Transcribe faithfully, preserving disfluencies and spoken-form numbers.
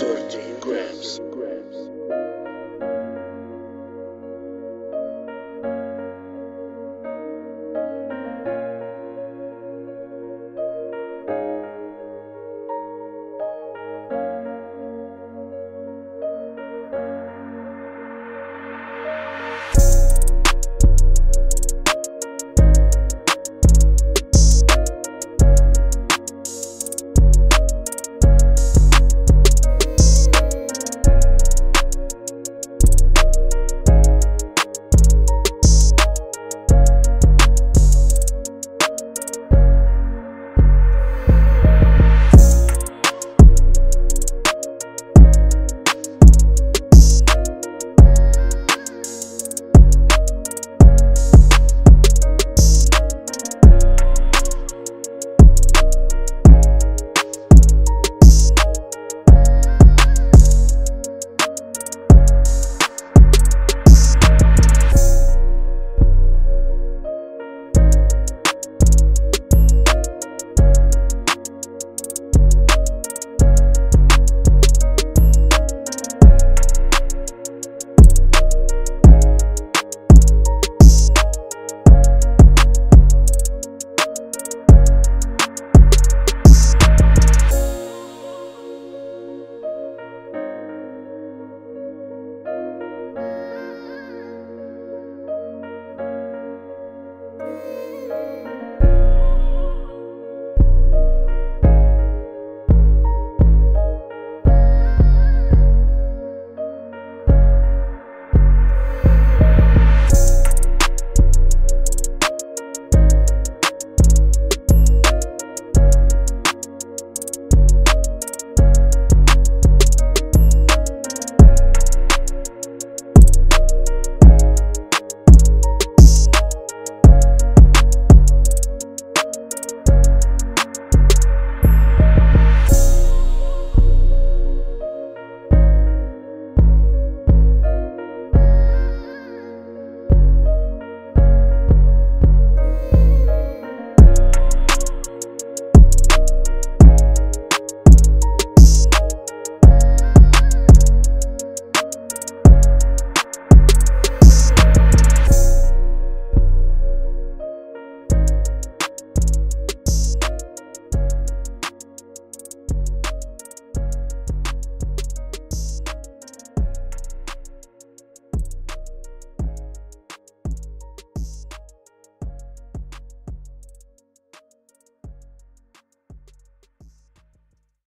thirteen grams.